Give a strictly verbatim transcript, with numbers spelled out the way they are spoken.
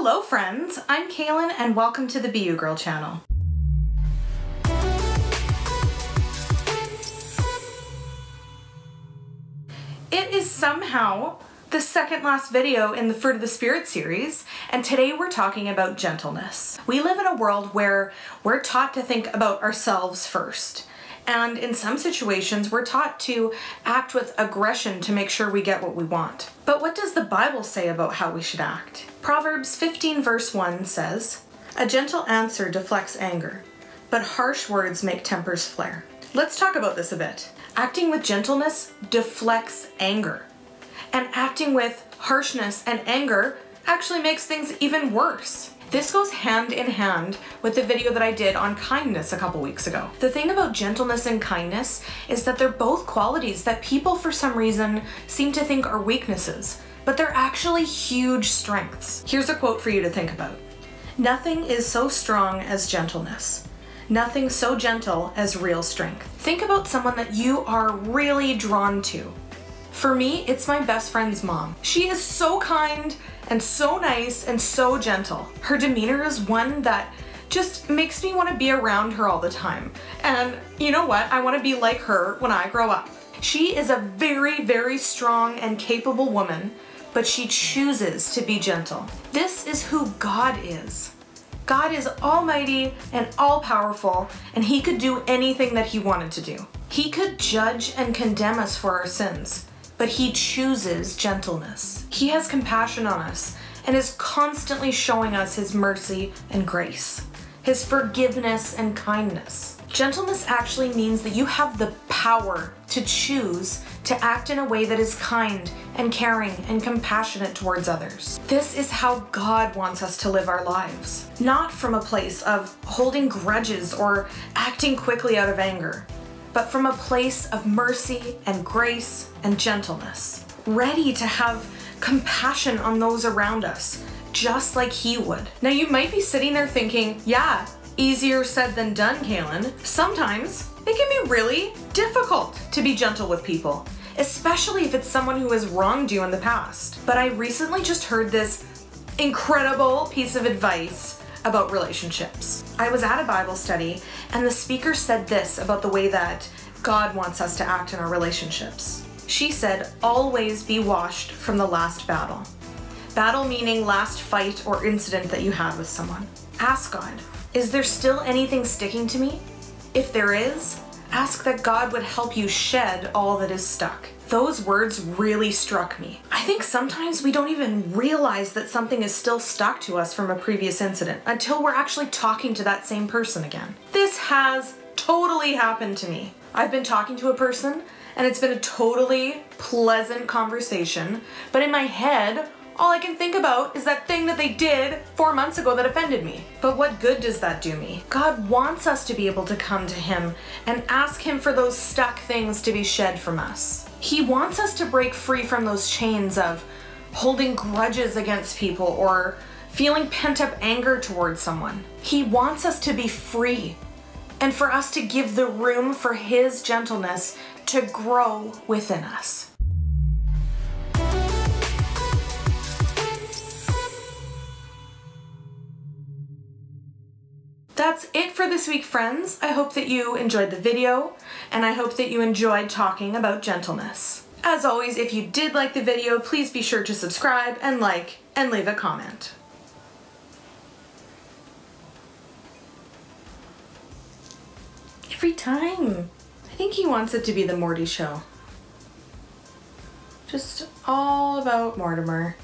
Hello friends, I'm Kaylyn and welcome to the Be You Girl channel. It is somehow the second last video in the Fruit of the Spirit series, and today we're talking about gentleness. We live in a world where we're taught to think about ourselves first, and in some situations we're taught to act with aggression to make sure we get what we want. But what does the Bible say about how we should act? Proverbs fifteen verse one says, "A gentle answer deflects anger, but harsh words make tempers flare." Let's talk about this a bit. Acting with gentleness deflects anger. And acting with harshness and anger actually makes things even worse. This goes hand in hand with the video that I did on kindness a couple weeks ago. The thing about gentleness and kindness is that they're both qualities that people for some reason seem to think are weaknesses, but they're actually huge strengths. Here's a quote for you to think about. "Nothing is so strong as gentleness. Nothing so gentle as real strength." Think about someone that you are really drawn to. For me, it's my best friend's mom. She is so kind and so nice and so gentle. Her demeanor is one that just makes me want to be around her all the time. And you know what? I want to be like her when I grow up. She is a very, very strong and capable woman, but she chooses to be gentle. This is who God is. God is almighty and all-powerful, and he could do anything that he wanted to do. He could judge and condemn us for our sins, but he chooses gentleness. He has compassion on us and is constantly showing us his mercy and grace, his forgiveness and kindness. Gentleness actually means that you have the power to choose to act in a way that is kind and caring and compassionate towards others. This is how God wants us to live our lives, not from a place of holding grudges or acting quickly out of anger, but from a place of mercy and grace and gentleness, ready to have compassion on those around us, just like he would. Now you might be sitting there thinking, yeah, easier said than done, Kaylyn. Sometimes it can be really difficult to be gentle with people, especially if it's someone who has wronged you in the past. But I recently just heard this incredible piece of advice about relationships. I was at a Bible study and the speaker said this about the way that God wants us to act in our relationships. She said, "Always be washed from the last battle." Battle meaning last fight or incident that you had with someone. Ask God, is there still anything sticking to me? If there is, ask that God would help you shed all that is stuck. Those words really struck me. I think sometimes we don't even realize that something is still stuck to us from a previous incident until we're actually talking to that same person again. This has totally happened to me. I've been talking to a person and it's been a totally pleasant conversation, but in my head, all I can think about is that thing that they did four months ago that offended me. But what good does that do me? God wants us to be able to come to him and ask him for those stuck things to be shed from us. He wants us to break free from those chains of holding grudges against people or feeling pent-up anger towards someone. He wants us to be free and for us to give the room for his gentleness to grow within us. That's it for this week, friends. I hope that you enjoyed the video, and I hope that you enjoyed talking about gentleness. As always, if you did like the video, please be sure to subscribe and like and leave a comment. Every time. I think he wants it to be the Morty Show. Just all about Mortimer.